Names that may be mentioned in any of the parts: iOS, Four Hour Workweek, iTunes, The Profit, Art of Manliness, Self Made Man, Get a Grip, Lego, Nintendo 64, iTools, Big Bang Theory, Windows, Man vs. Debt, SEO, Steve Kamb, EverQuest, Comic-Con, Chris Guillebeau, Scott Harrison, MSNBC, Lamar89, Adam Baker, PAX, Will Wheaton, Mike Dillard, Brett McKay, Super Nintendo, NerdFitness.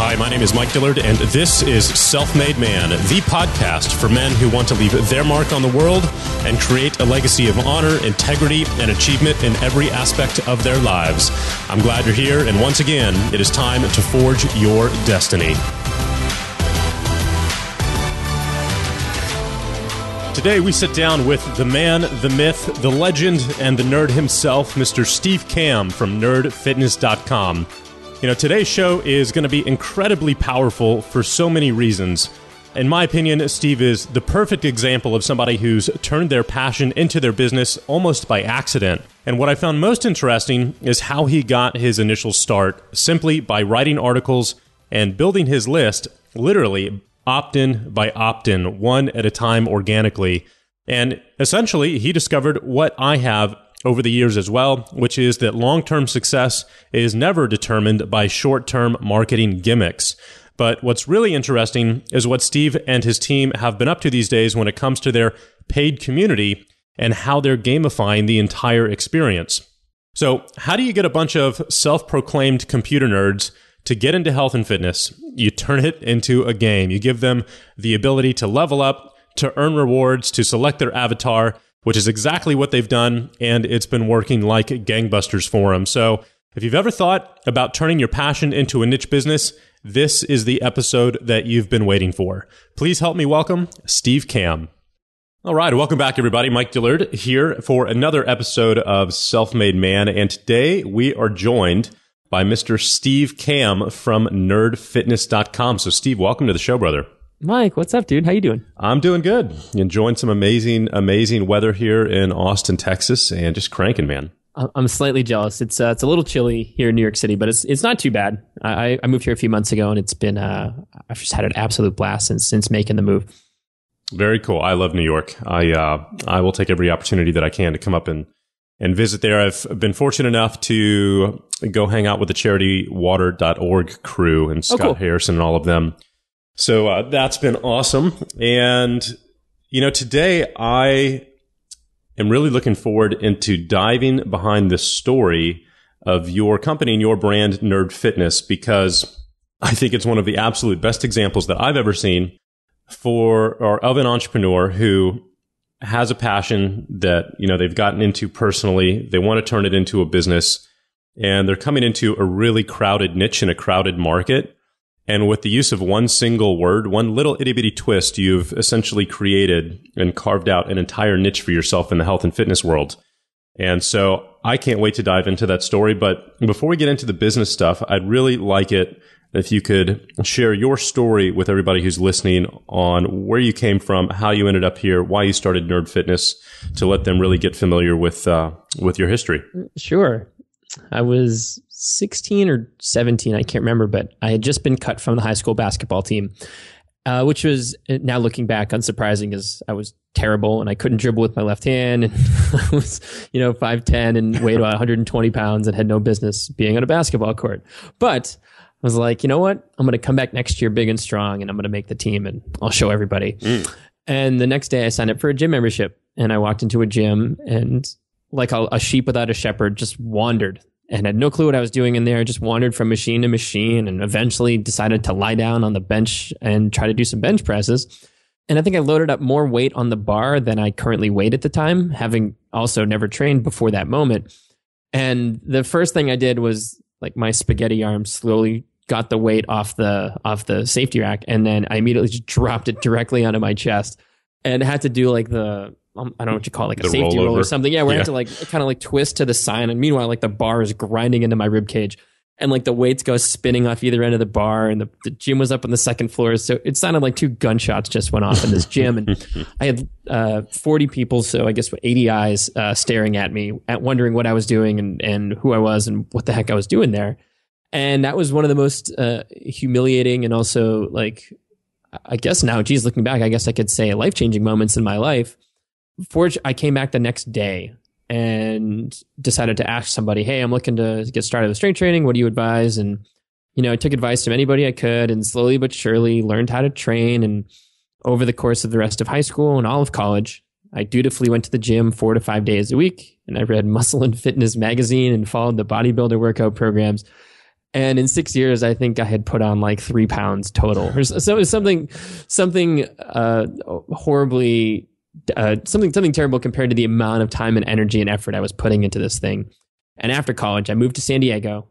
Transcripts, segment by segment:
Hi, my name is Mike Dillard, and this is Self Made Man, the podcast for men who want to leave their mark on the world and create a legacy of honor, integrity, and achievement in every aspect of their lives. I'm glad you're here, and once again, it is time to forge your destiny. Today, we sit down with the man, the myth, the legend, and the nerd himself, Mr. Steve Kamb from NerdFitness.com. You know, today's show is going to be incredibly powerful for so many reasons. In my opinion, Steve is the perfect example of somebody who's turned their passion into their business almost by accident. And what I found most interesting is how he got his initial start simply by writing articles and building his list, literally opt-in by opt-in, one at a time organically. And essentially, he discovered what I have over the years as well, which is that long-term success is never determined by short-term marketing gimmicks. But what's really interesting is what Steve and his team have been up to these days when it comes to their paid community and how they're gamifying the entire experience. So how do you get a bunch of self-proclaimed computer nerds to get into health and fitness? You turn it into a game. You give them the ability to level up, to earn rewards, to select their avatar, which is exactly what they've done, and it's been working like gangbusters for them. So if you've ever thought about turning your passion into a niche business, this is the episode that you've been waiting for. Please help me welcome Steve Kamb. All right, welcome back, everybody. Mike Dillard here for another episode of Self-Made Man, and today we are joined by Mr. Steve Kamb from NerdFitness.com. So, Steve, welcome to the show, brother. Mike, what's up, dude? How you doing? I'm doing good. Enjoying some amazing weather here in Austin, Texas, and just cranking, man. I'm slightly jealous. It's a little chilly here in New York City, but it's not too bad. I moved here a few months ago, and it's been I've just had an absolute blast since making the move. Very cool. I love New York. I will take every opportunity that I can to come up and visit there. I've been fortunate enough to go hang out with the charity water.org crew and Scott Harrison and all of them. So that's been awesome. And, you know, today I am really looking forward into diving behind the story of your company and your brand, Nerd Fitness, because I think it's one of the absolute best examples that I've ever seen of an entrepreneur who has a passion that, you know, they've gotten into personally. They want to turn it into a business, and they're coming into a really crowded niche in a crowded market. And with the use of one single word, one little itty-bitty twist, you've essentially created and carved out an entire niche for yourself in the health and fitness world. And so I can't wait to dive into that story. But before we get into the business stuff, I'd really like it if you could share your story with everybody who's listening on where you came from, how you ended up here, why you started Nerd Fitness, to let them really get familiar with your history. Sure. I was 16 or 17, I can't remember, but I had just been cut from the high school basketball team, which was, now looking back, unsurprising, as I was terrible and I couldn't dribble with my left hand, and I was, 5'10" and weighed about 120 pounds and had no business being on a basketball court. But I was like, you know what? I'm going to come back next year big and strong, and I'm going to make the team, and I'll show everybody. And the next day I signed up for a gym membership, and I walked into a gym, and like a sheep without a shepherd, just wandered and had no clue what I was doing in there. Just wandered from machine to machine, and eventually decided to lie down on the bench and try to do some bench presses. And I think I loaded up more weight on the bar than I currently weighed at the time, having also never trained before that moment. And the first thing I did was, like, my spaghetti arm slowly got the weight off the safety rack, and then I immediately just dropped it directly onto my chest, and had to do like the, I don't know what you call it, like a safety roll or something. Yeah, where I have to kind of twist to the side. And meanwhile, like, the bar is grinding into my rib cage, and like the weights go spinning off either end of the bar. And the gym was up on the second floor, so it sounded like two gunshots just went off in this gym. And I had 40 people, so I guess 80 eyes staring at me, wondering what I was doing and who I was and what the heck I was doing there. And that was one of the most humiliating and also, like, I guess now, geez, looking back, I guess I could say life-changing moments in my life. I came back the next day and decided to ask somebody, hey, I'm looking to get started with strength training. What do you advise? And, I took advice from anybody I could, and slowly but surely learned how to train. And over the course of the rest of high school and all of college, I dutifully went to the gym 4 to 5 days a week. And I read Muscle and Fitness magazine and followed the bodybuilder workout programs. And in 6 years, I think I had put on like 3 pounds total. So it was something terrible compared to the amount of time and energy and effort I was putting into this thing. And after college, I moved to San Diego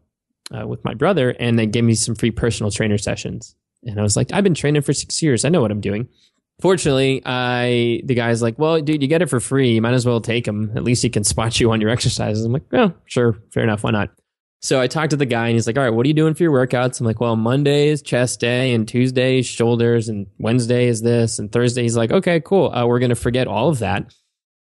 with my brother, and they gave me some free personal trainer sessions. And I was like, I've been training for 6 years. I know what I'm doing. Fortunately, the guy's like, well, dude, you get it for free. You might as well take them. At least he can spot you on your exercises. I'm like, oh, sure. Fair enough. Why not? So I talked to the guy and he's like, all right, what are you doing for your workouts? I'm like, well, Monday is chest day and Tuesday is shoulders and Wednesday is this and Thursday. He's like, okay, cool. We're going to forget all of that.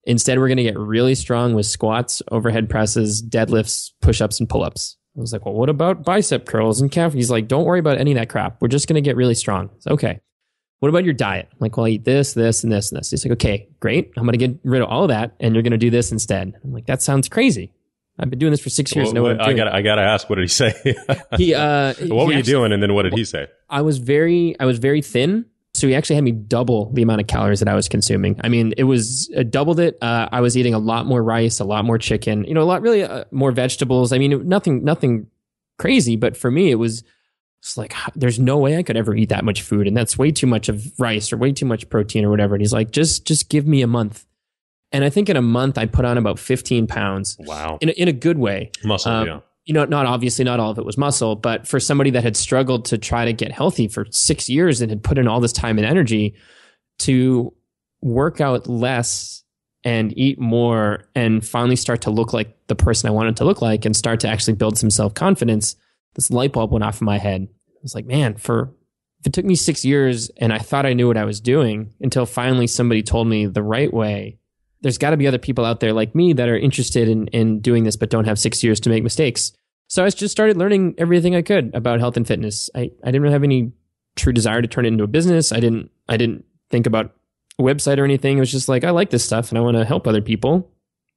Instead, we're going to get really strong with squats, overhead presses, deadlifts, push-ups, and pull-ups. I was like, well, what about bicep curls and calf? He's like, don't worry about any of that crap. We're just going to get really strong. It's okay. What about your diet? I'm like, well, I eat this, this, and this, and this. He's like, okay, great. I'm going to get rid of all of that and you're going to do this instead. I'm like, that sounds crazy. I've been doing this for 6 years. Well, I gotta ask, what did he say? What were you doing? And then what did he say? I was very thin. So he actually had me double the amount of calories that I was consuming. I mean, it was doubled it. I was eating a lot more rice, a lot more chicken, more vegetables. I mean, nothing crazy, but for me, it's like, there's no way I could ever eat that much food. And that's way too much of rice or way too much protein or whatever. And he's like, just give me a month. And I think in a month, I put on about 15 pounds. Wow. In a good way. Muscle, yeah. Not all of it was muscle, but for somebody that had struggled to try to get healthy for 6 years and had put in all this time and energy to work out less and eat more and finally start to look like the person I wanted to look like and start to actually build some self-confidence, this light bulb went off in my head. I was like, man, if it took me 6 years and I thought I knew what I was doing until finally somebody told me the right way, there's got to be other people out there like me that are interested in doing this, but don't have 6 years to make mistakes. So I just started learning everything I could about health and fitness. I didn't really have any true desire to turn it into a business. I didn't think about a website or anything. It was just like, I like this stuff and I want to help other people.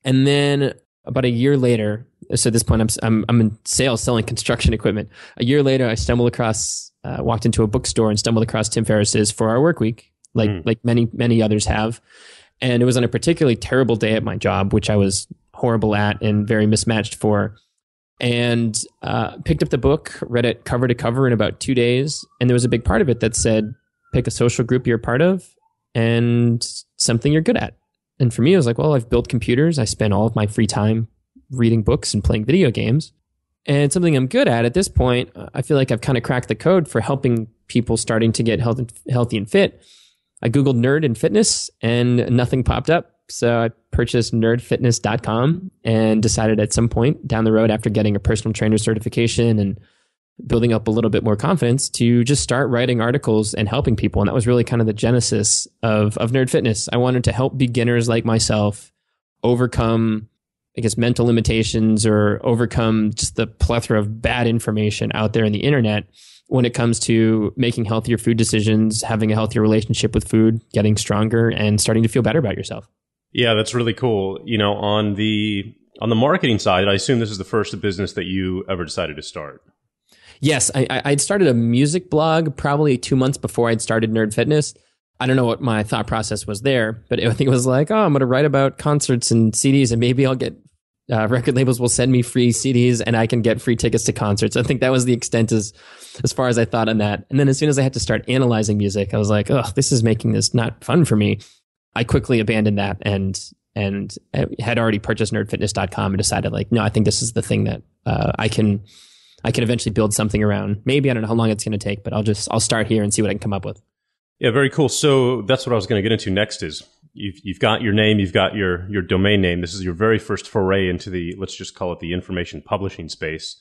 And then about a year later, so at this point I'm in sales selling construction equipment. A year later, I walked into a bookstore and stumbled across Tim Ferriss's 4 Hour Workweek, like many, many others have. And it was on a particularly terrible day at my job, which I was horrible at and very mismatched for. And picked up the book, read it cover to cover in about 2 days. And there was a big part of it that said, pick a social group you're a part of and something you're good at. And for me, I was like, well, I've built computers. I spend all of my free time reading books and playing video games. And something I'm good at this point, I feel like I've kind of cracked the code for helping people starting to get healthy and fit. I Googled nerd and fitness and nothing popped up. So I purchased nerdfitness.com and decided at some point down the road after getting a personal trainer certification and building up a little bit more confidence to just start writing articles and helping people. And that was really kind of the genesis of Nerd Fitness. I wanted to help beginners like myself overcome, I guess, mental limitations or overcome just the plethora of bad information out there in the internet when it comes to making healthier food decisions, having a healthier relationship with food, getting stronger, and starting to feel better about yourself. Yeah, that's really cool. You know, on the marketing side, I assume this is the first business that you ever decided to start. Yes, I'd started a music blog probably 2 months before I'd started Nerd Fitness. I don't know what my thought process was there, but I think it was like, oh, I'm going to write about concerts and CDs and maybe I'll get... record labels will send me free CDs and I can get free tickets to concerts. I think that was the extent as far as I thought on that. And then as soon as I had to start analyzing music, I was like, oh, this is making this not fun for me. I quickly abandoned that and had already purchased nerdfitness.com and decided like, no, I think this is the thing that I can eventually build something around. Maybe I don't know how long it's going to take, but I'll start here and see what I can come up with. Yeah, very cool. So that's what I was going to get into next is you've got your name, you've got your domain name. This is your very first foray into the, let's just call it the information publishing space.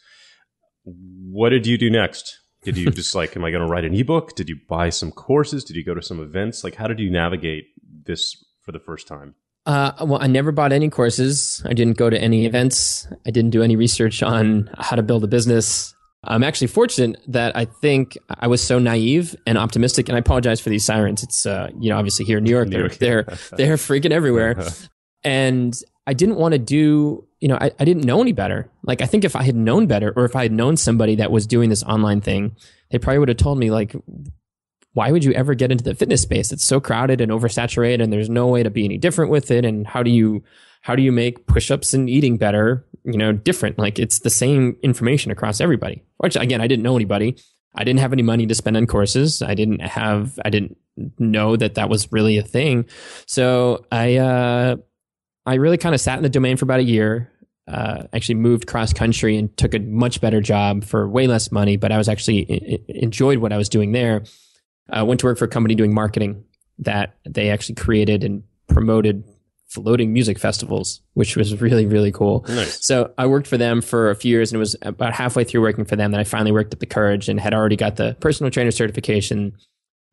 What did you do next? Did you just like, am I going to write an ebook? Did you buy some courses? Did you go to some events? Like, how did you navigate this for the first time? Well, I never bought any courses. I didn't go to any events. I didn't do any research on how to build a business. I'm actually fortunate that I think I was so naive and optimistic, and I apologize for these sirens. It's, obviously here in New York, they're freaking everywhere. And I didn't want to do, I didn't know any better. Like, I think if I had known better or if I had known somebody that was doing this online thing, they probably would have told me like, why would you ever get into the fitness space? It's so crowded and oversaturated and there's no way to be any different with it. And how do you how do you make push-ups and eating better, you know, different? Like, it's the same information across everybody, which again, I didn't know anybody. I didn't have any money to spend on courses. I didn't know that that was really a thing. So I really kind of sat in the domain for about a year, actually moved cross country and took a much better job for way less money, but I was actually enjoyed what I was doing there. I went to work for a company doing marketing that they actually created and promoted floating music festivals, which was really, really cool. Nice. So I worked for them for a few years, and it was about halfway through working for them that I finally worked at The Courage and had already got the personal trainer certification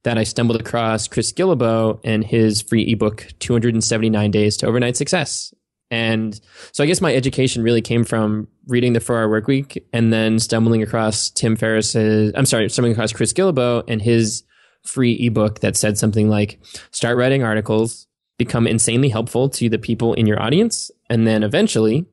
that I stumbled across Chris Guillebeau and his free ebook, 279 Days to Overnight Success. And so I guess my education really came from reading the 4-Hour Workweek and then stumbling across Chris Guillebeau and his free ebook that said something like, start writing articles, become insanely helpful to the people in your audience, and then eventually,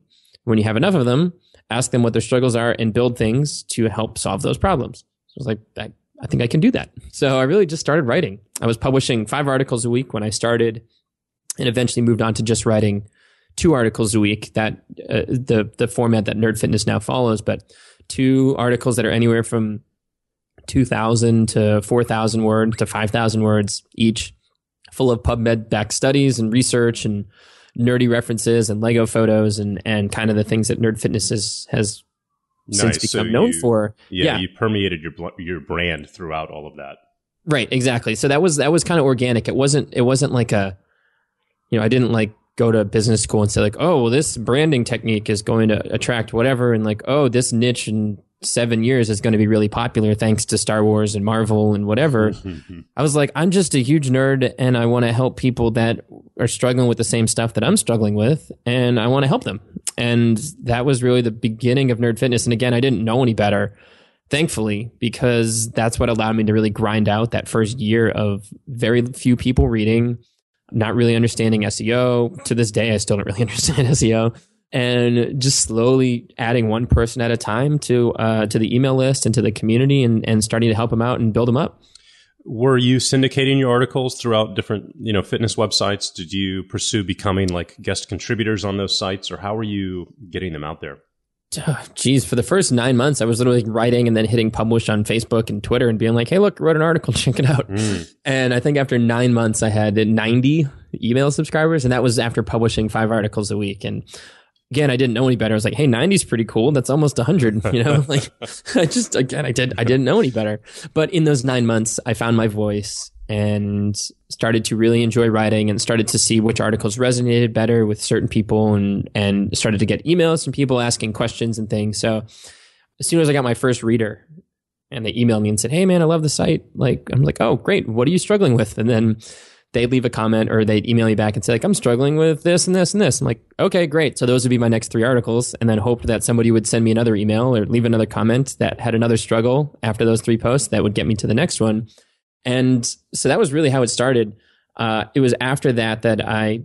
when you have enough of them, ask them what their struggles are and build things to help solve those problems. So I was like, I think I can do that. So I really just started writing. I was publishing 5 articles a week when I started, and eventually moved on to just writing 2 articles a week, that the format that NerdFitness now follows, but 2 articles that are anywhere from 2,000 to 4,000 words to 5,000 words each, full of PubMed-backed studies and research and nerdy references and Lego photos and kind of the things that NerdFitness has since become known for. Yeah, you permeated your brand throughout all of that. Right, exactly. So that was kind of organic. It wasn't like a, you know, I didn't like go to business school and say like, oh, well, this branding technique is going to attract whatever, and like, oh, this niche in 7 years is going to be really popular thanks to Star Wars and Marvel and whatever. I was like, I'm just a huge nerd and I want to help people that are struggling with the same stuff that I'm struggling with, and I want to help them. And that was really the beginning of NerdFitness. And again, I didn't know any better, thankfully, because that's what allowed me to really grind out that first year of very few people reading, not really understanding SEO. To this day, I still don't really understand SEO. And just slowly adding one person at a time to the email list and to the community, and starting to help them out and build them up. Were you syndicating your articles throughout different, you know, fitness websites? Did you pursue becoming like guest contributors on those sites, or how were you getting them out there? Oh, geez, for the first 9 months, I was literally writing and then hitting publish on Facebook and Twitter and being like, hey, look, I wrote an article, check it out. And I think after 9 months, I had 90 email subscribers, and that was after publishing 5 articles a week. And again, I didn't know any better. I was like, hey, 90's pretty cool. That's almost 100, you know? Like, I didn't know any better. But in those 9 months, I found my voice and started to really enjoy writing, and started to see which articles resonated better with certain people, and started to get emails from people asking questions and things. So as soon as I got my first reader and they emailed me and said, hey man, I love the site, like, I'm like, oh great, what are you struggling with? And then they leave a comment or they email me back and say like, I'm struggling with this and this and this. I'm like, okay, great. So those would be my next 3 articles, and then hoped that somebody would send me another email or leave another comment that had another struggle after those 3 posts that would get me to the next one. And so that was really how it started. It was after that I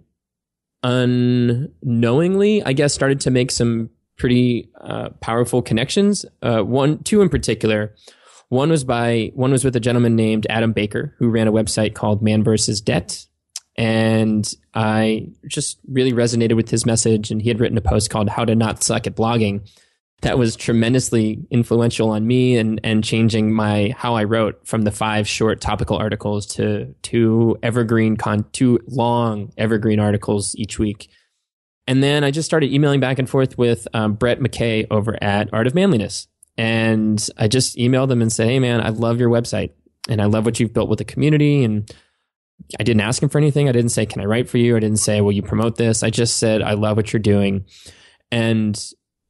unknowingly, I guess, started to make some pretty powerful connections. 2 in particular. One was with a gentleman named Adam Baker, who ran a website called Man vs. Debt. And I just really resonated with his message. And he had written a post called How to Not Suck at Blogging that was tremendously influential on me, and changing how I wrote from the 5 short topical articles to 2 long evergreen articles each week. And then I just started emailing back and forth with Brett McKay over at Art of Manliness. And I just emailed them and said, hey man, I love your website and I love what you've built with the community. And I didn't ask him for anything. I didn't say, can I write for you? I didn't say, will you promote this? I just said, I love what you're doing. And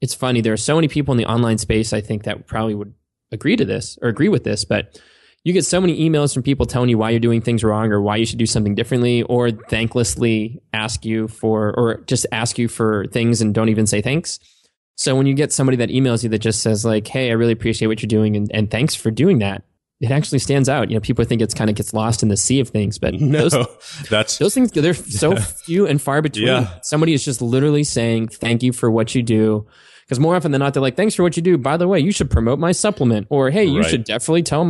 it's funny, there are so many people in the online space, I think, that probably would agree to this or agree with this, but you get so many emails from people telling you why you're doing things wrong or why you should do something differently, or thanklessly ask you for things and don't even say thanks. So when you get somebody that emails you that just says like, hey, I really appreciate what you're doing and thanks for doing that, it actually stands out. You know, people think it's kind of gets lost in the sea of things, but no, those things, they're so few and far between. Yeah. Somebody is just literally saying, thank you for what you do. Because more often than not, they're like, thanks for what you do. By the way, you should promote my supplement, or hey, you should definitely tell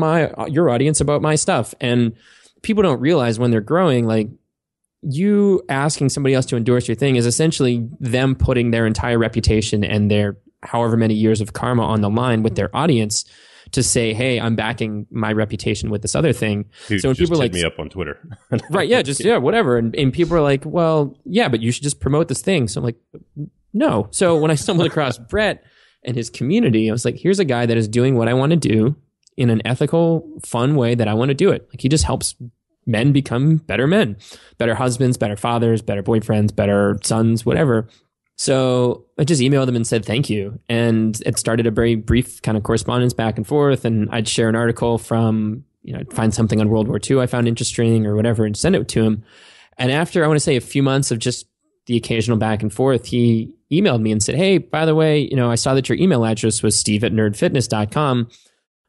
your audience about my stuff. And people don't realize when they're growing, like, you asking somebody else to endorse your thing is essentially them putting their entire reputation and their however many years of karma on the line with their audience to say, hey, I'm backing my reputation with this other thing. Dude, so when people are like, hit me up on Twitter. Right, yeah, just, yeah, whatever. And people are like, well, yeah, but you should just promote this thing. So I'm like, no. So when I stumbled across Brett and his community, I was like, here's a guy that is doing what I want to do in an ethical, fun way that I want to do it. Like, he just helps men become better men, better husbands, better fathers, better boyfriends, better sons, whatever. So I just emailed them and said, thank you. And it started a very brief kind of correspondence back and forth. And I'd share an article from, you know, I'd find something on World War II I found interesting or whatever and send it to him. And after, I want to say, a few months of just the occasional back and forth, he emailed me and said, hey, by the way, you know, I saw that your email address was steve@nerdfitness.com.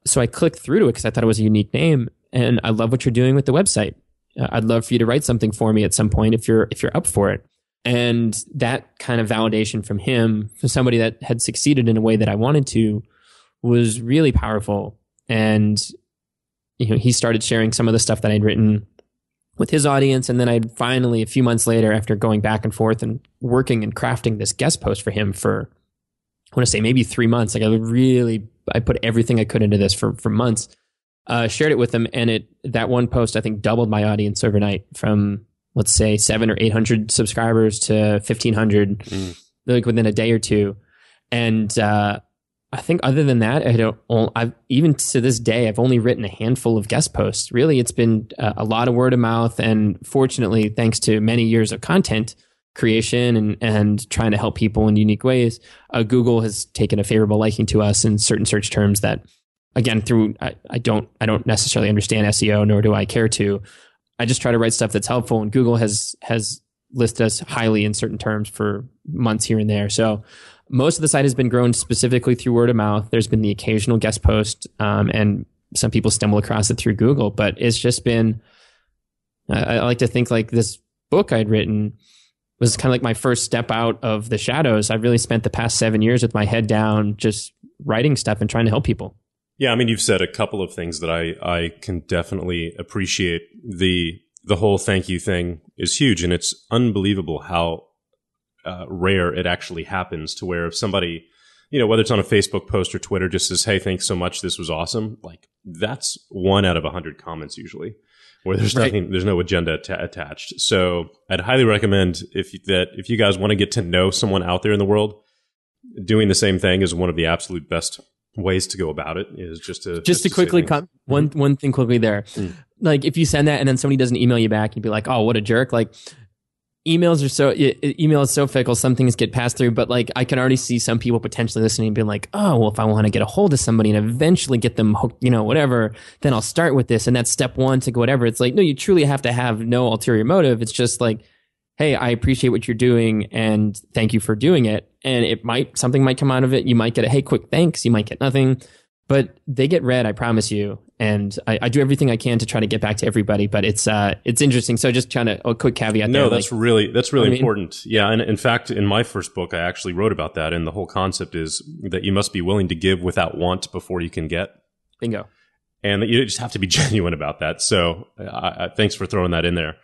So I clicked through to it because I thought it was a unique name. And I love what you're doing with the website. I'd love for you to write something for me at some point if you're up for it. And that kind of validation from him, from somebody that had succeeded in a way that I wanted to, was really powerful. And, you know, he started sharing some of the stuff that I'd written with his audience. And then I finally, a few months later, after going back and forth and working and crafting this guest post for him for, I want to say, maybe 3 months. Like, I put everything I could into this for months. Shared it with him, and that one post, I think, doubled my audience overnight from, let's say, 700 or 800 subscribers to 1,500, like within a day or two. And I think other than that, I've even to this day, I've only written a handful of guest posts. Really, it's been a lot of word of mouth. And fortunately, thanks to many years of content creation and trying to help people in unique ways, Google has taken a favorable liking to us in certain search terms that, again, I don't necessarily understand SEO, nor do I care to. I just try to write stuff that's helpful, and Google has listed us highly in certain terms for months here and there. So most of the site has been grown specifically through word of mouth. There's been the occasional guest post, and some people stumble across it through Google. But it's just been, I like to think, like, this book I'd written was kind of like my first step out of the shadows. I've really spent the past 7 years with my head down, just writing stuff and trying to help people. Yeah, I mean, you've said a couple of things that I can definitely appreciate. The whole thank you thing is huge, and it's unbelievable how rare it actually happens, to where if somebody, you know, whether it's on a Facebook post or Twitter, just says, hey, thanks so much, this was awesome. Like, that's 1 out of 100 comments usually, where there's nothing, there's no agenda attached. So I'd highly recommend if you guys want to get to know someone out there in the world, doing the same thing is one of the absolute best ways to go about it, is just to quickly come one thing quickly there. Like, if you send that and then somebody doesn't email you back, you'd be like, oh, what a jerk. Like, email is so fickle. Some things get passed through, but like, I can already see some people potentially listening and being like, oh, well, if I want to get a hold of somebody and eventually get them hooked, you know, whatever, then I'll start with this. And that's step one to whatever. It's like, no, you truly have to have no ulterior motive. It's just like, hey, I appreciate what you're doing and thank you for doing it. And something might come out of it. You might get a, hey, quick thanks. You might get nothing, but they get read, I promise you. And I do everything I can to try to get back to everybody, but it's interesting. So just trying to, a quick caveat there. No, that's really important. Yeah. And in fact, in my first book, I actually wrote about that. And the whole concept is that you must be willing to give without want before you can get. Bingo. And that you just have to be genuine about that. So thanks for throwing that in there.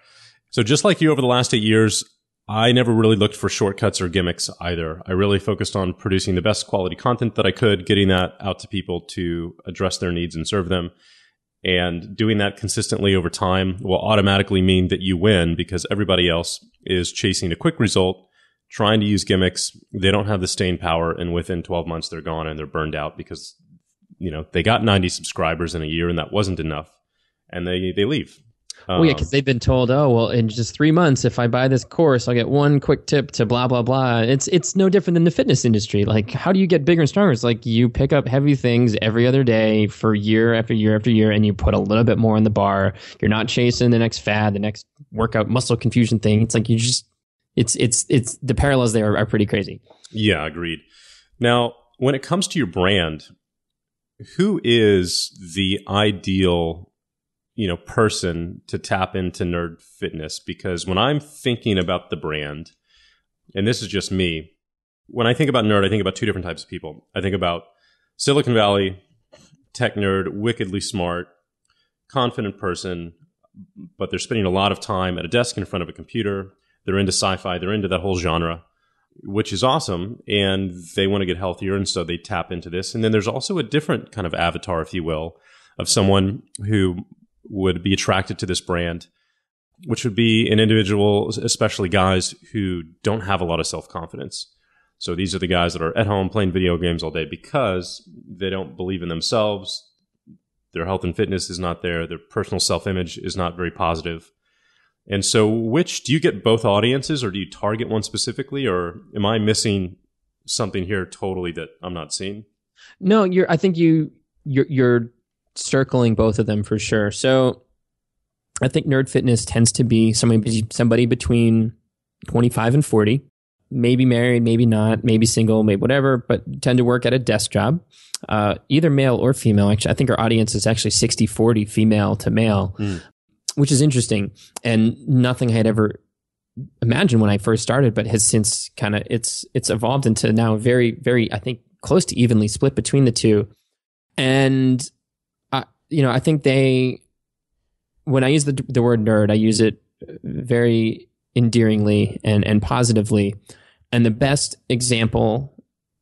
So just like you, over the last 8 years, I never really looked for shortcuts or gimmicks either. I really focused on producing the best quality content that I could, getting that out to people to address their needs and serve them. And doing that consistently over time will automatically mean that you win, because everybody else is chasing a quick result, trying to use gimmicks. They don't have the staying power, and within 12 months, they're gone and they're burned out because, you know, they got 90 subscribers in a year and that wasn't enough, and they leave. Well, yeah, because they've been told, oh, well, in just 3 months, if I buy this course, I'll get one quick tip to blah, blah, blah. It's no different than the fitness industry. Like, how do you get bigger and stronger? It's like, you pick up heavy things every other day for year after year after year, and you put a little bit more in the bar. You're not chasing the next fad, the next workout muscle confusion thing. It's like, you just, it's the parallels there are pretty crazy. Yeah, agreed. Now, when it comes to your brand, who is the ideal, you know, person to tap into Nerd Fitness? Because when I'm thinking about the brand, and this is just me, when I think about nerd, I think about two different types of people. I think about Silicon Valley, tech nerd, wickedly smart, confident person, but they're spending a lot of time at a desk in front of a computer. They're into sci-fi. They're into that whole genre, which is awesome. And they want to get healthier. And so they tap into this. And then there's also a different kind of avatar, if you will, of someone who would be attracted to this brand, which would be an individual, especially guys who don't have a lot of self-confidence. So these are the guys that are at home playing video games all day because they don't believe in themselves. Their health and fitness is not there. Their personal self-image is not very positive. And so which, do you get both audiences or do you target one specifically? Or am I missing something here totally that I'm not seeing? No, I think you're circling both of them for sure. So I think Nerd Fitness tends to be somebody between 25 and 40, maybe married, maybe not, maybe single, maybe whatever, but tend to work at a desk job, either male or female. Actually, I think our audience is actually 60-40 female to male, which is interesting and nothing I had ever imagined when I first started, but has since kind of it's evolved into now very, very, I think, close to evenly split between the two. And I think they, when I use the word nerd, I use it very endearingly and positively. And the best example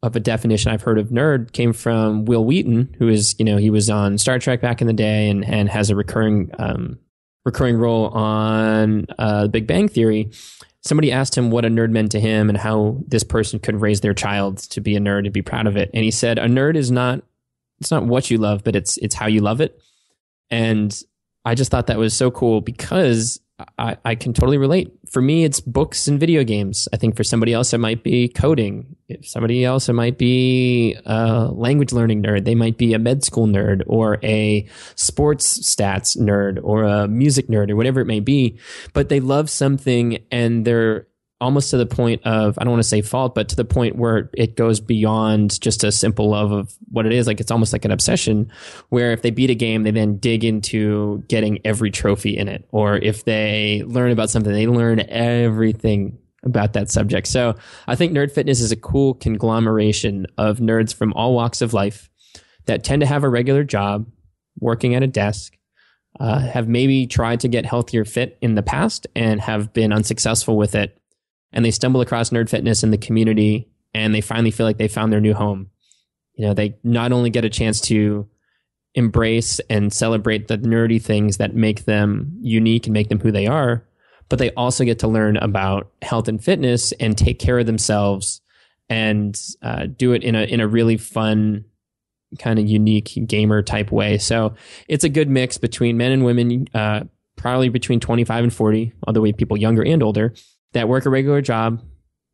of a definition I've heard of nerd came from Will Wheaton, who is, he was on Star Trek back in the day and has a recurring role on Big Bang Theory. Somebody asked him what a nerd meant to him and how this person could raise their child to be a nerd and be proud of it. And he said, a nerd is not, it's not what you love, but it's how you love it. And I just thought that was so cool because I can totally relate. For me, it's books and video games. I think for somebody else, it might be coding. If somebody else, it might be a language learning nerd. They might be a med school nerd or a sports stats nerd or a music nerd or whatever it may be. But they love something and they're almost to the point of, I don't want to say fault, but to the point where it goes beyond just a simple love of what it is. Like, it's almost like an obsession where if they beat a game, they then dig into getting every trophy in it. Or if they learn about something, they learn everything about that subject. So I think Nerd Fitness is a cool conglomeration of nerds from all walks of life that tend to have a regular job working at a desk, have maybe tried to get healthier fit in the past and have been unsuccessful with it. And they stumble across Nerd Fitness in the community and they finally feel like they found their new home. They not only get a chance to embrace and celebrate the nerdy things that make them unique and make them who they are, but they also get to learn about health and fitness and take care of themselves and do it in a really fun, kind of unique gamer type way. So it's a good mix between men and women, probably between 25 and 40, although we have people younger and older that work a regular job,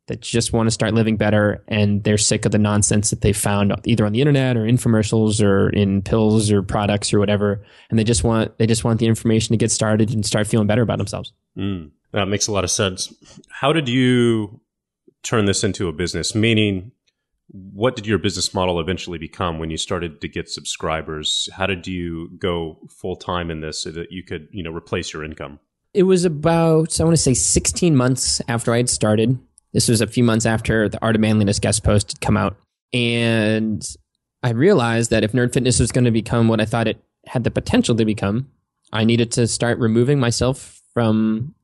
that just want to start living better, and they're sick of the nonsense that they found either on the internet or infomercials or in pills or products or whatever, and they just want the information to get started and start feeling better about themselves. That makes a lot of sense. How did you turn this into a business? Meaning, what did your business model eventually become when you started to get subscribers? How did you go full time in this so that you could, replace your income? It was about, I want to say, 16 months after I had started. This was a few months after the Art of Manliness guest post had come out. And I realized that if Nerd Fitness was going to become what I thought it had the potential to become, I needed to start removing myself from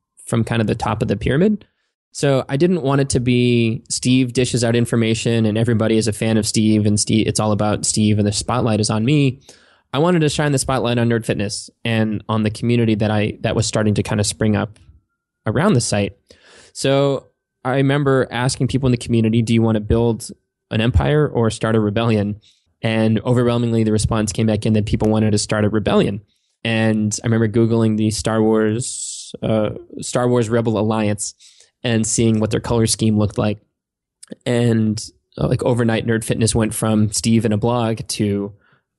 kind of the top of the pyramid. So I didn't want it to be Steve dishes out information and everybody is a fan of Steve and Steve, it's all about Steve and the spotlight is on me. I wanted to shine the spotlight on Nerd Fitness and on the community that was starting to kind of spring up around the site. So I remember asking people in the community, do you want to build an empire or start a rebellion? And overwhelmingly, the response came back in that people wanted to start a rebellion. And I remember Googling the Star Wars Rebel Alliance and seeing what their color scheme looked like. And like overnight, Nerd Fitness went from Steve and a blog to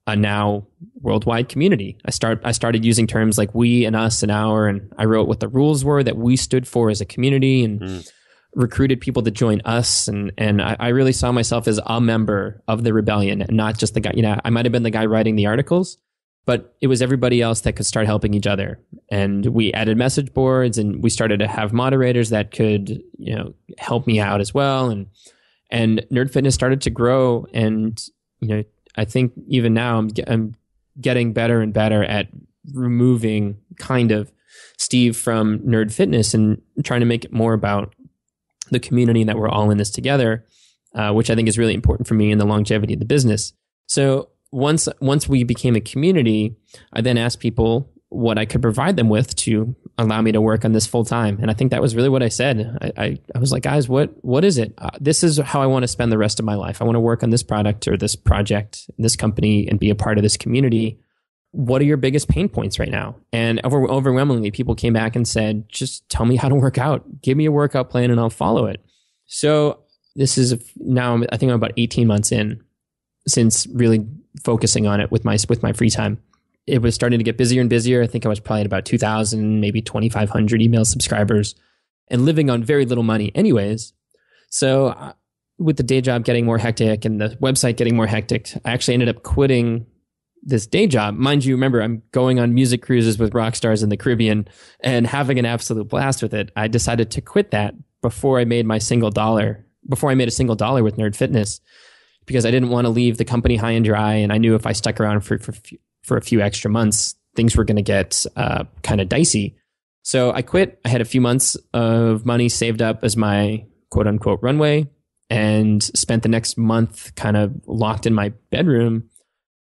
a now worldwide community. I started using terms like we and us and our, and I wrote what the rules were that we stood for as a community and recruited people to join us. And I really saw myself as a member of the rebellion, and not just the guy. I might've been the guy writing the articles, but it was everybody else that could start helping each other. And we added message boards and we started to have moderators that could, help me out as well. And Nerd Fitness started to grow, and, I think even now I'm getting better and better at removing kind of Steve from NerdFitness and trying to make it more about the community and that we're all in this together, which I think is really important for me in the longevity of the business. So once we became a community, I then asked people what I could provide them with to allow me to work on this full time. And I think that was really what I said. I was like, guys, what is it? This is how I want to spend the rest of my life. I want to work on this product or this project, this company, and be a part of this community. What are your biggest pain points right now? And overwhelmingly, people came back and said, just tell me how to work out. Give me a workout plan and I'll follow it. So this is now, I think I'm about 18 months in since really focusing on it with my free time. It was starting to get busier and busier. I think I was probably at about 2,000, maybe 2,500 email subscribers and living on very little money anyways. So with the day job getting more hectic and the website getting more hectic, I actually ended up quitting this day job. Mind you, remember, I'm going on music cruises with rock stars in the Caribbean and having an absolute blast with it. I decided to quit that before I made a single dollar with Nerd Fitness, because I didn't want to leave the company high and dry. And I knew if I stuck around for a few extra months, things were going to get kind of dicey. So I quit. I had a few months of money saved up as my quote unquote runway and spent the next month kind of locked in my bedroom,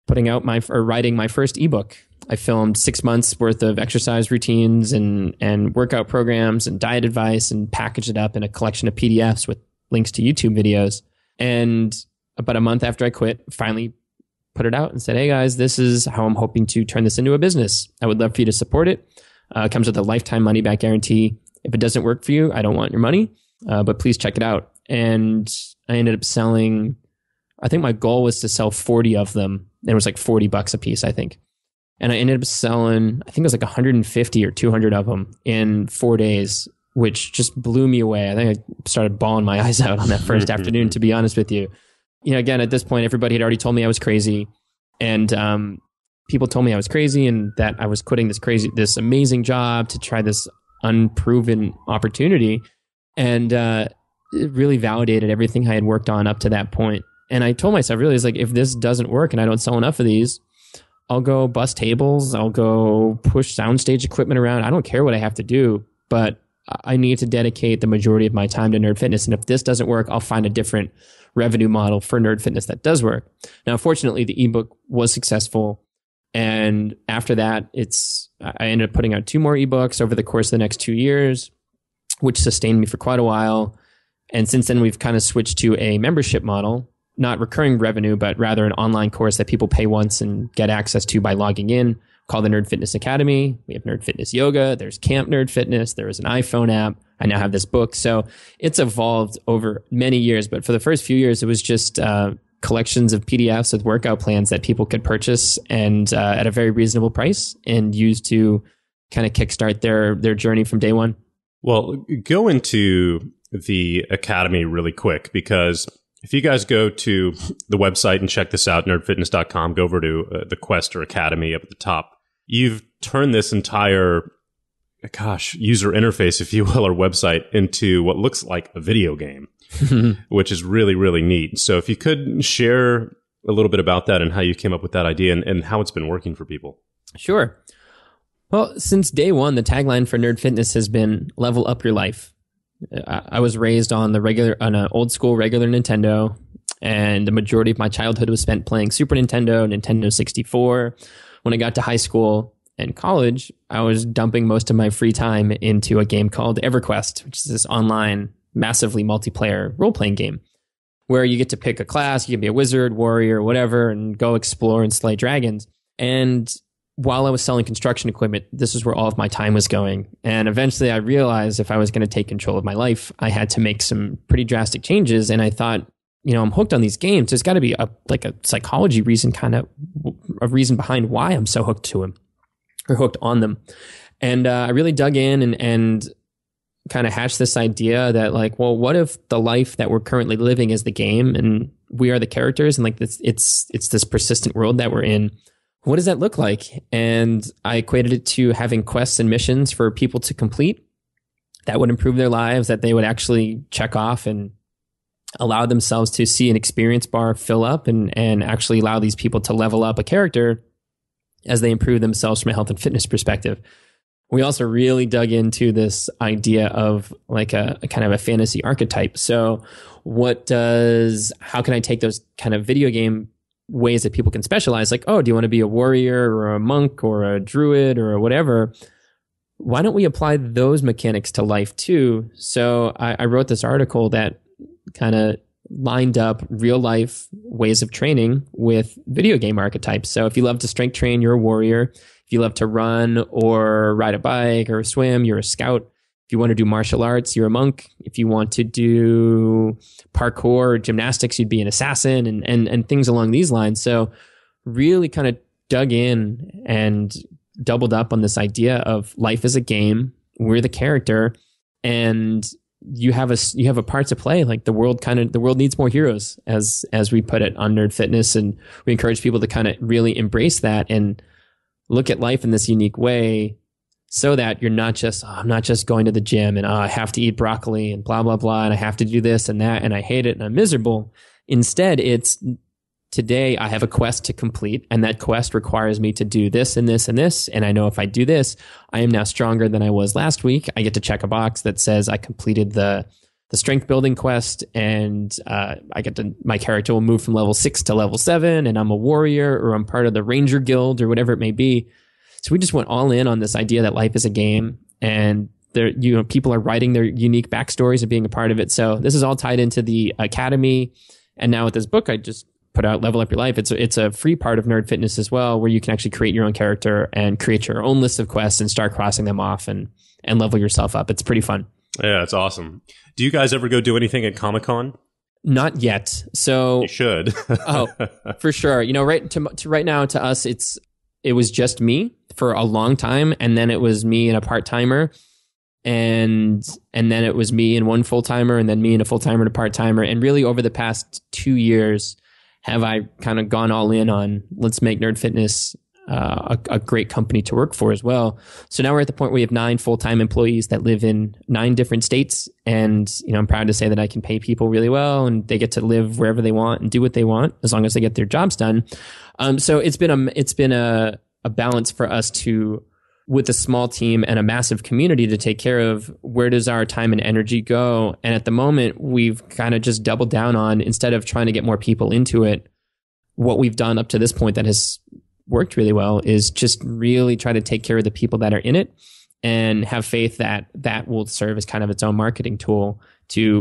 writing my first ebook. I filmed 6 months worth of exercise routines and workout programs and diet advice and packaged it up in a collection of PDFs with links to YouTube videos. And about a month after I quit, finally put it out and said, hey guys, this is how I'm hoping to turn this into a business. I would love for you to support it. It comes with a lifetime money back guarantee. If it doesn't work for you, I don't want your money, but please check it out. And I ended up selling, I think my goal was to sell 40 of them. And it was like $40 a piece, I think. And I ended up selling, I think it was like 150 or 200 of them in 4 days, which just blew me away. I think I started bawling my eyes out on that first afternoon, to be honest with you. You know, again, at this point, everybody had already told me I was crazy, and people told me I was crazy and that I was quitting this amazing job to try this unproven opportunity. And it really validated everything I had worked on up to that point. And I told myself, really, it's like, if this doesn't work and I don't sell enough of these, I'll go bust tables. I'll go push soundstage equipment around. I don't care what I have to do, but I need to dedicate the majority of my time to Nerd Fitness. And if this doesn't work, I'll find a different revenue model for Nerd Fitness that does work. Now, fortunately, the ebook was successful. And after that, I ended up putting out 2 more ebooks over the course of the next 2 years, which sustained me for quite a while. And since then, we've kind of switched to a membership model, not recurring revenue, but rather an online course that people pay once and get access to by logging in, called the Nerd Fitness Academy. We have Nerd Fitness Yoga. There's Camp Nerd Fitness. There is an iPhone app. I now have this book. So it's evolved over many years. But for the first few years, it was just collections of PDFs with workout plans that people could purchase and at a very reasonable price and use to kind of kickstart their journey from day one. Well, go into the Academy really quick, because if you guys go to the website and check this out, nerdfitness.com, go over to the Quest or Academy up at the top. You've turned this entire, user interface, if you will, or website into what looks like a video game, which is really, really neat. So if you could share a little bit about that and how you came up with that idea and how it's been working for people. Sure. Well, since day one, the tagline for Nerd Fitness has been level up your life. I was raised on an old school regular Nintendo, and the majority of my childhood was spent playing Super Nintendo, Nintendo 64. When I got to high school and college, I was dumping most of my free time into a game called EverQuest, which is this online, massively multiplayer role-playing game where you get to pick a class. You can be a wizard, warrior, whatever, and go explore and slay dragons. And while I was selling construction equipment, this is where all of my time was going. And eventually I realized if I was going to take control of my life, I had to make some pretty drastic changes. And I thought, you know, I'm hooked on these games. There's got to be a psychology reason, a reason behind why I'm so hooked to them or hooked on them. And I really dug in and kind of hatched this idea that, like, well, what if the life that we're currently living is the game and we are the characters, and like this, it's this persistent world that we're in. What does that look like? And I equated it to having quests and missions for people to complete that would improve their lives, that they would actually check off and allow themselves to see an experience bar fill up and actually allow these people to level up a character as they improve themselves from a health and fitness perspective. We also really dug into this idea of like a kind of a fantasy archetype. So how can I take those kind of video game ways that people can specialize? Like, oh, do you want to be a warrior or a monk or a druid or whatever? Why don't we apply those mechanics to life too? So I wrote this article that kind of lined up real life ways of training with video game archetypes. So if you love to strength train, you're a warrior. If you love to run or ride a bike or swim, you're a scout. If you want to do martial arts, you're a monk. If you want to do parkour or gymnastics, you'd be an assassin, and things along these lines. So really kind of dug in and doubled up on this idea of life is a game. We're the character, and you have a part to play. Like the world needs more heroes, as we put it on Nerd Fitness, and we encourage people to kind of really embrace that and look at life in this unique way, so that you're not just, oh, I'm not just going to the gym and I have to eat broccoli and blah, blah, blah. And I have to do this and that, and I hate it and I'm miserable. Instead, it's today I have a quest to complete, and that quest requires me to do this and this and this. And I know if I do this, I am now stronger than I was last week. I get to check a box that says I completed the strength building quest, and my character will move from level 6 to level 7, and I'm a warrior, or I'm part of the Ranger Guild, or whatever it may be. So we just went all in on this idea that life is a game, and people are writing their unique backstories and being a part of it. So this is all tied into the academy, and now with this book I just put out, Level Up Your Life. It's a free part of Nerd Fitness as well, where you can actually create your own character and create your own list of quests and start crossing them off and level yourself up. It's pretty fun. Yeah, it's awesome. Do you guys ever go do anything at Comic-Con? Not yet. So you should. Oh, for sure. You know, right now to us, it was just me for a long time, and then it was me and a part-timer, and then it was me and one full-timer, and then me and a full-timer and a part-timer. And really over the past 2 years have I kind of gone all in on, let's make Nerd Fitness a great company to work for as well. So now we're at the point where we have 9 full-time employees that live in 9 different states. And, you know, I'm proud to say that I can pay people really well, and they get to live wherever they want and do what they want, as long as they get their jobs done. So it's been a balance for us to, with a small team and a massive community to take care of, where does our time and energy go? And at the moment, we've kind of just doubled down on, instead of trying to get more people into it, what we've done up to this point that has worked really well is just really try to take care of the people that are in it, and have faith that that will serve as kind of its own marketing tool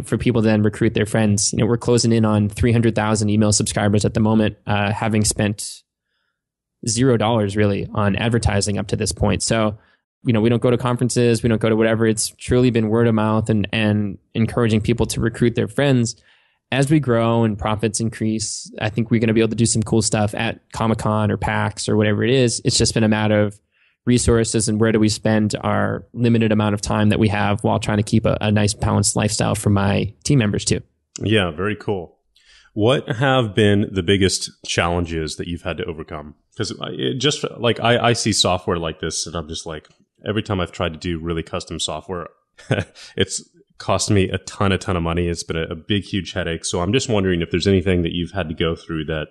for people to then recruit their friends. You know, we're closing in on 300,000 email subscribers at the moment, having spent $0 really on advertising up to this point. So, you know, we don't go to conferences, we don't go to whatever. It's truly been word of mouth and encouraging people to recruit their friends. As we grow and profits increase, I think we're going to be able to do some cool stuff at Comic-Con or PAX or whatever it is. It's just been a matter of resources and where do we spend our limited amount of time that we have, while trying to keep a nice balanced lifestyle for my team members too. Yeah, very cool. What have been the biggest challenges that you've had to overcome? Because just like I see software like this, and I'm just like, every time I've tried to do really custom software, it's cost me a ton of money. It's been a big, huge headache. So I'm just wondering if there's anything that you've had to go through that,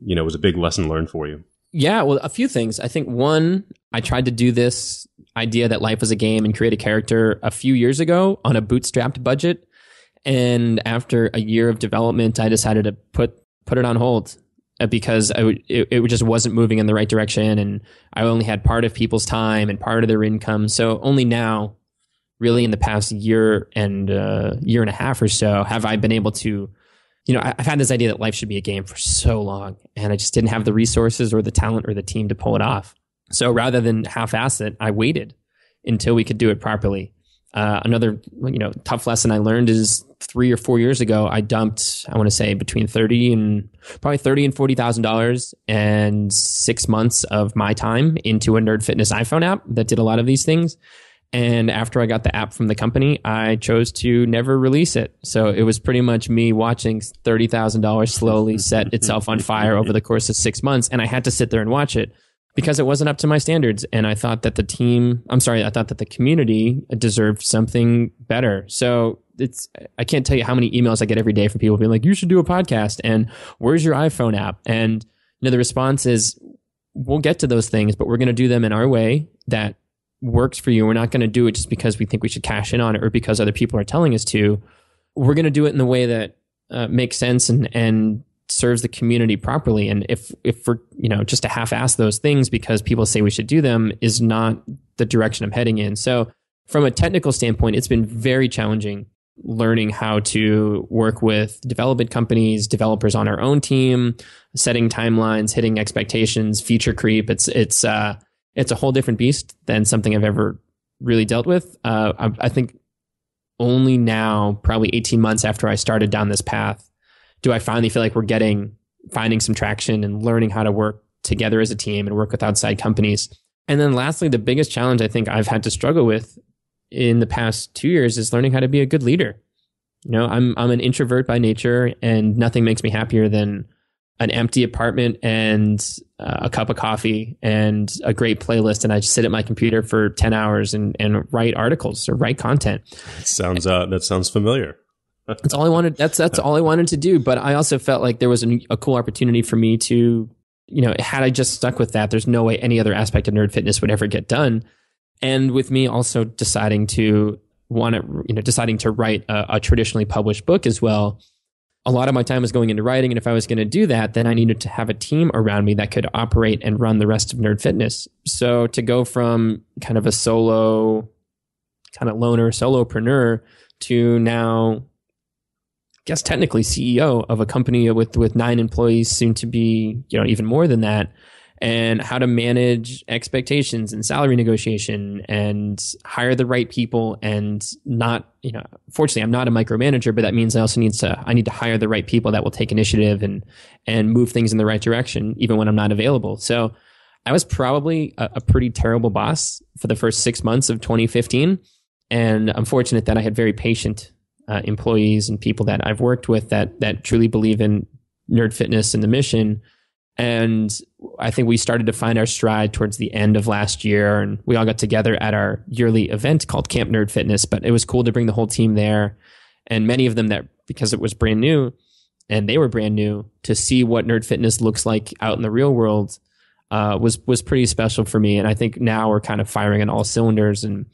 you know, was a big lesson learned for you. Yeah, well, a few things. I think one, I tried to do this idea that life is a game and create a character a few years ago on a bootstrapped budget. And after a year of development, I decided to put it on hold because it just wasn't moving in the right direction. And I only had part of people's time and part of their income. So only now, really in the past year and a half or so, have I been able to, you know, I've had this idea that life should be a game for so long, and I just didn't have the resources or the talent or the team to pull it off. So rather than half-ass it, I waited until we could do it properly. Another, you know, tough lesson I learned is 3 or 4 years ago, I dumped, I want to say between $30,000 and $40,000 and 6 months of my time into a Nerd Fitness iPhone app that did a lot of these things. And after I got the app from the company, I chose to never release it. So it was pretty much me watching $30,000 slowly set itself on fire over the course of 6 months. And I had to sit there and watch it because it wasn't up to my standards. And I thought that the community deserved something better. So I can't tell you how many emails I get every day from people being like, you should do a podcast, and where's your iPhone app? And, you know, the response is, we'll get to those things, but we're going to do them in our way that works for you. We're not going to do it just because we think we should cash in on it or because other people are telling us to. We're going to do it in the way that makes sense and serves the community properly. And if we're, you know, just to half-ass those things because people say we should do them is not the direction I'm heading in. So from a technical standpoint, it's been very challenging learning how to work with development companies, developers on our own team, setting timelines, hitting expectations, feature creep. It's a whole different beast than something I've ever really dealt with. I think only now, probably 18 months after I started down this path, do I finally feel like we're finding some traction and learning how to work together as a team and work with outside companies. And then lastly, the biggest challenge I think I've had to struggle with in the past 2 years is learning how to be a good leader. You know, I'm an introvert by nature, and nothing makes me happier than an empty apartment and a cup of coffee and a great playlist. And I just sit at my computer for 10 hours and write articles or write content. That sounds familiar. That's all I wanted. That's all I wanted to do. But I also felt like there was a cool opportunity for me to, you know, had I just stuck with that, there's no way any other aspect of Nerd Fitness would ever get done. And with me also deciding to write a traditionally published book as well. A lot of my time was going into writing. And if I was going to do that, then I needed to have a team around me that could operate and run the rest of Nerd Fitness. So to go from kind of a solo, kind of loner, solopreneur to now, I guess technically CEO of a company with 9 employees, soon to be, you know, even more than that. And how to manage expectations and salary negotiation and hire the right people and not, you know, fortunately I'm not a micromanager, but that means I also need to hire the right people that will take initiative and move things in the right direction, even when I'm not available. So I was probably a pretty terrible boss for the first 6 months of 2015. And I'm fortunate that I had very patient employees and people that I've worked with that truly believe in Nerd Fitness and the mission. And I think we started to find our stride towards the end of last year, and we all got together at our yearly event called Camp Nerd Fitness. But it was cool to bring the whole team there, and many of them that, because it was brand new and they were brand new, to see what Nerd Fitness looks like out in the real world was pretty special for me. And I think now we're kind of firing on all cylinders and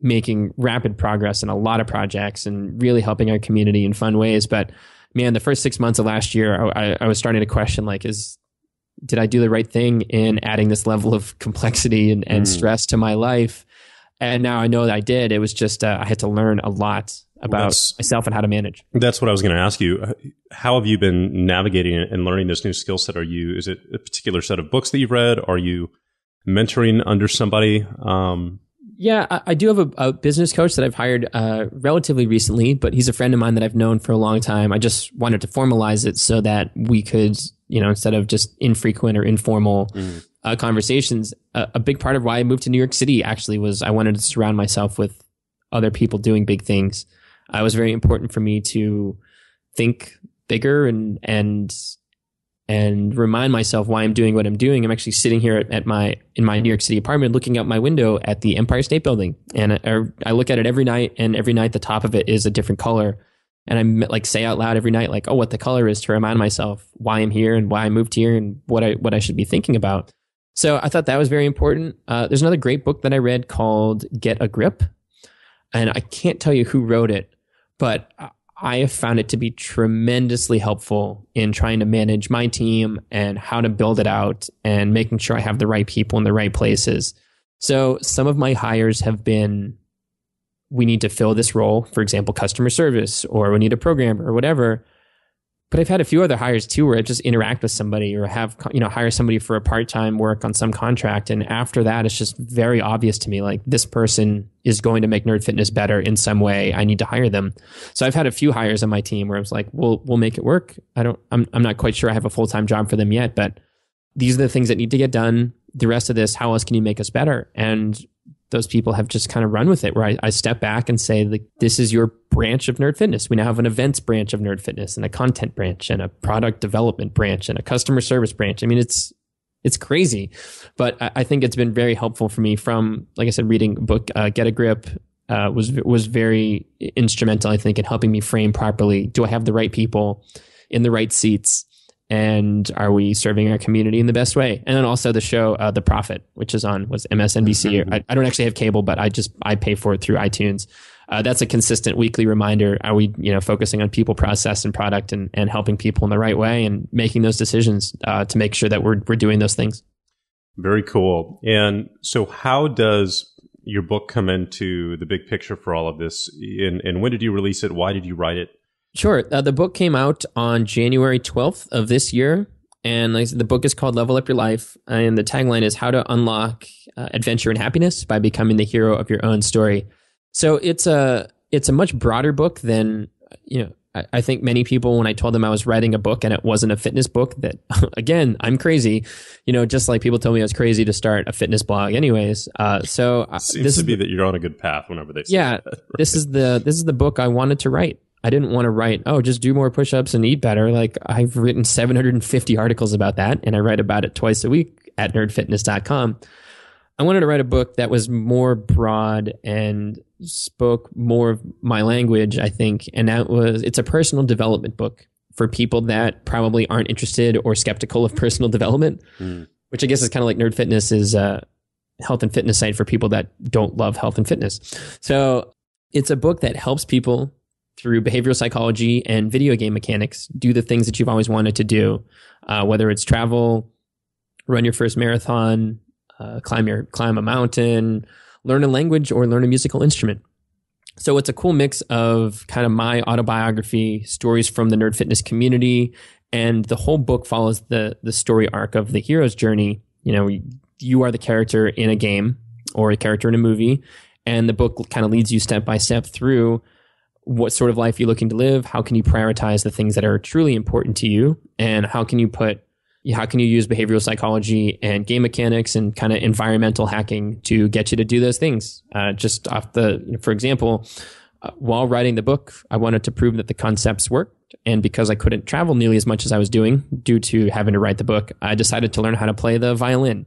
making rapid progress in a lot of projects and really helping our community in fun ways. But man, the first 6 months of last year, I was starting to question, like, did I do the right thing in adding this level of complexity and stress to my life? And now I know that I did. It was just, I had to learn a lot about myself and how to manage. That's what I was going to ask you. How have you been navigating and learning this new skill set? Is it a particular set of books that you've read? Are you mentoring under somebody? Yeah, I do have a business coach that I've hired relatively recently, but he's a friend of mine that I've known for a long time. I just wanted to formalize it so that we could, you know, instead of just infrequent or informal conversations. A big part of why I moved to New York City actually was I wanted to surround myself with other people doing big things. It was very important for me to think bigger and remind myself why I'm doing what I'm doing. I'm actually sitting here in my New York City apartment, looking out my window at the Empire State Building. And I look at it every night, and every night the top of it is a different color. And I like say out loud every night, like, oh, what the color is, to remind myself why I'm here and why I moved here and what I should be thinking about. So I thought that was very important. There's another great book that I read called Get a Grip. And I can't tell you who wrote it, but I have found it to be tremendously helpful in trying to manage my team and how to build it out and making sure I have the right people in the right places. So some of my hires have been, we need to fill this role, for example, customer service, or we need a programmer or whatever. But I've had a few other hires too, where I just interact with somebody or have, you know, hire somebody for a part-time work on some contract. And after that, it's just very obvious to me, like, this person is going to make Nerd Fitness better in some way. I need to hire them. So I've had a few hires on my team where I was like, we'll make it work. I'm not quite sure I have a full-time job for them yet, but these are the things that need to get done. The rest of this, how else can you make us better? And those people have just kind of run with it, where I step back and say, like, this is your branch of Nerd Fitness. We now have an events branch of Nerd Fitness and a content branch and a product development branch and a customer service branch. I mean, it's crazy, but I think it's been very helpful for me. From, like I said, reading a book, Get a Grip, was very instrumental, I think, in helping me frame properly. Do I have the right people in the right seats? And are we serving our community in the best way? And then also the show, The Profit, which is on MSNBC. Mm-hmm. I don't actually have cable, but I pay for it through iTunes. That's a consistent weekly reminder. Are we, focusing on people, process, and product, and helping people in the right way and making those decisions to make sure that we're doing those things. Very cool. And so, how does your book come into the big picture for all of this? And when did you release it? Why did you write it? Sure. The book came out on January 12th of this year. And like I said, the book is called Level Up Your Life. And the tagline is How to Unlock Adventure and Happiness by Becoming the Hero of Your Own Story. So it's a much broader book than, I think many people, when I told them I was writing a book and it wasn't a fitness book, that again, I'm crazy, just like people told me I was crazy to start a fitness blog anyways. So it seems this to be that you're on a good path whenever they say that, right? This is the book I wanted to write. I didn't want to write, just do more push-ups and eat better. Like, I've written 750 articles about that, and I write about it twice a week at nerdfitness.com. I wanted to write a book that was more broad and spoke more of my language, I think. And it's a personal development book for people that probably aren't interested or skeptical of personal development, which I guess is kind of like Nerd Fitness is a health and fitness site for people that don't love health and fitness. So it's a book that helps people through behavioral psychology and video game mechanics do the things that you've always wanted to do, whether it's travel, run your first marathon, climb a mountain, learn a language, or learn a musical instrument. So it's a cool mix of kind of my autobiography, stories from the Nerd Fitness community, and the whole book follows the story arc of the hero's journey. You are the character in a game or a character in a movie, and the book kind of leads you step by step through what sort of life you're looking to live, how can you prioritize the things that are truly important to you, and how can you use behavioral psychology and game mechanics and kind of environmental hacking to get you to do those things? Just off the, for example, while writing the book, I wanted to prove that the concepts worked. And because I couldn't travel nearly as much as I was doing due to having to write the book, I decided to learn how to play the violin.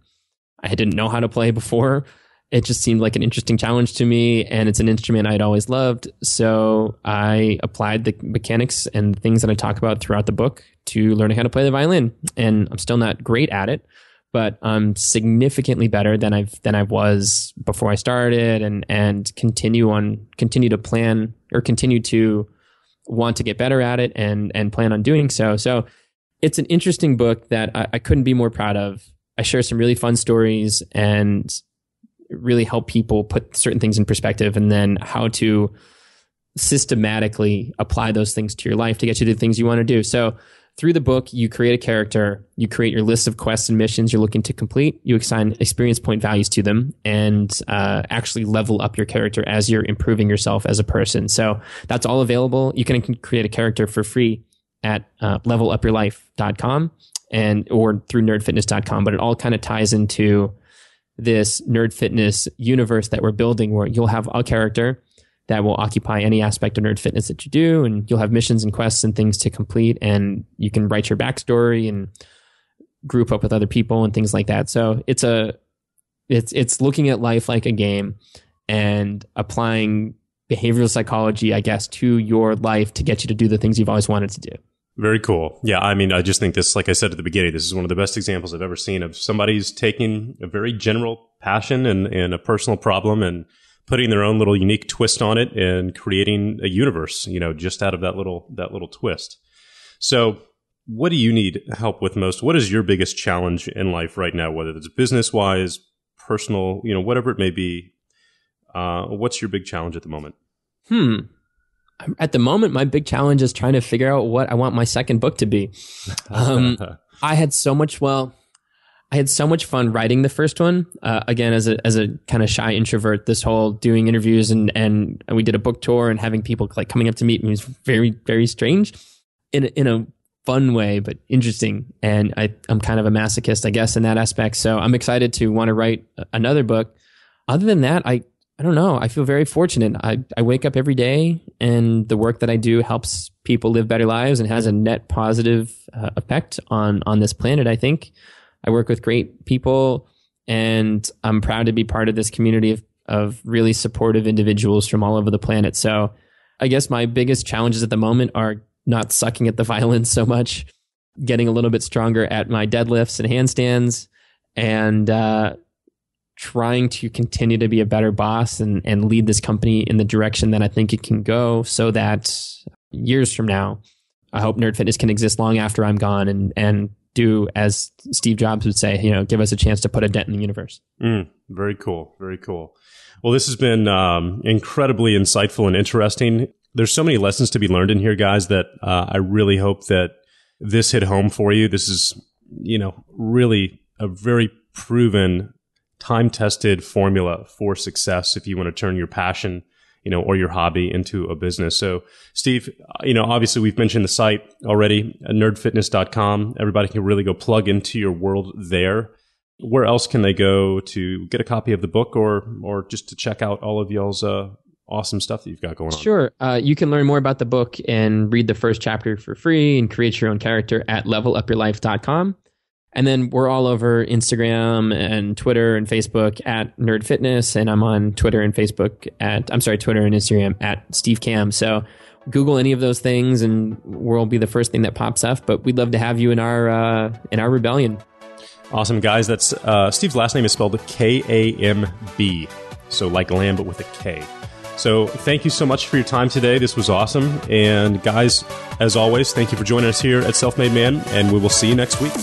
I didn't know how to play before. It just seemed like an interesting challenge to me, and it's an instrument I'd always loved. So I applied the mechanics and things that I talk about throughout the book to learning how to play the violin. And I'm still not great at it, but I'm significantly better than I was before I started, and continue to plan or continue to want to get better at it and plan on doing so. So it's an interesting book that I couldn't be more proud of. I share some really fun stories and really help people put certain things in perspective, and then how to systematically apply those things to your life to get you to the things you want to do. So through the book, you create a character, you create your list of quests and missions you're looking to complete, you assign experience point values to them, and actually level up your character as you're improving yourself as a person. So that's all available. You can create a character for free at levelupyourlife.com or through nerdfitness.com, but it all kind of ties into this Nerd Fitness universe that we're building, where you'll have a character that will occupy any aspect of Nerd Fitness that you do, and you'll have missions and quests and things to complete, and you can write your backstory and group up with other people and things like that. So it's looking at life like a game and applying behavioral psychology, I guess, to your life to get you to do the things you've always wanted to do. Very cool. Yeah. I mean, I just think this, like I said at the beginning, this is one of the best examples I've ever seen of somebody's taking a very general passion and a personal problem and putting their own little unique twist on it and creating a universe, just out of that little twist. So what do you need help with most? What is your biggest challenge in life right now, whether it's business wise, personal, whatever it may be? What's your big challenge at the moment? At the moment, my big challenge is trying to figure out what I want my second book to be. I had so much fun writing the first one. Again, as a kind of shy introvert, this whole doing interviews and we did a book tour and having people like coming up to meet me was very, very strange in a fun way, but interesting. And I'm kind of a masochist, I guess, in that aspect. So I'm excited to want to write another book. Other than that, I don't know. I feel very fortunate. I wake up every day, and the work that I do helps people live better lives and has a net positive effect on this planet, I think. I work with great people, and I'm proud to be part of this community of really supportive individuals from all over the planet. So I guess my biggest challenges at the moment are not sucking at the violin so much getting a little bit stronger at my deadlifts and handstands, and trying to continue to be a better boss and lead this company in the direction that I think it can go, so that years from now, I hope NerdFitness can exist long after I'm gone and do, as Steve Jobs would say, you know, give us a chance to put a dent in the universe. Very cool. Very cool. Well, this has been incredibly insightful and interesting. There's so many lessons to be learned in here, guys, that I really hope that this hit home for you. This is, you know, really a very proven, time-tested formula for success if you want to turn your passion, you know, or your hobby into a business. So, Steve, you know, obviously we've mentioned the site already, nerdfitness.com. Everybody can really go plug into your world there. Where else can they go to get a copy of the book, or just to check out all of y'all's awesome stuff that you've got going on? Sure. You can learn more about the book and read the first chapter for free and create your own character at levelupyourlife.com. And then we're all over Instagram and Twitter and Facebook at NerdFitness. And I'm on Twitter and Facebook at, I'm sorry, Twitter and Instagram at Steve Kamb. So Google any of those things and we'll be the first thing that pops up. But we'd love to have you in our rebellion. Awesome, guys. That's Steve's last name is spelled K-A-M-B. So like lamb, but with a K. So thank you so much for your time today. This was awesome. And guys, as always, thank you for joining us here at Self Made Man. And we will see you next week.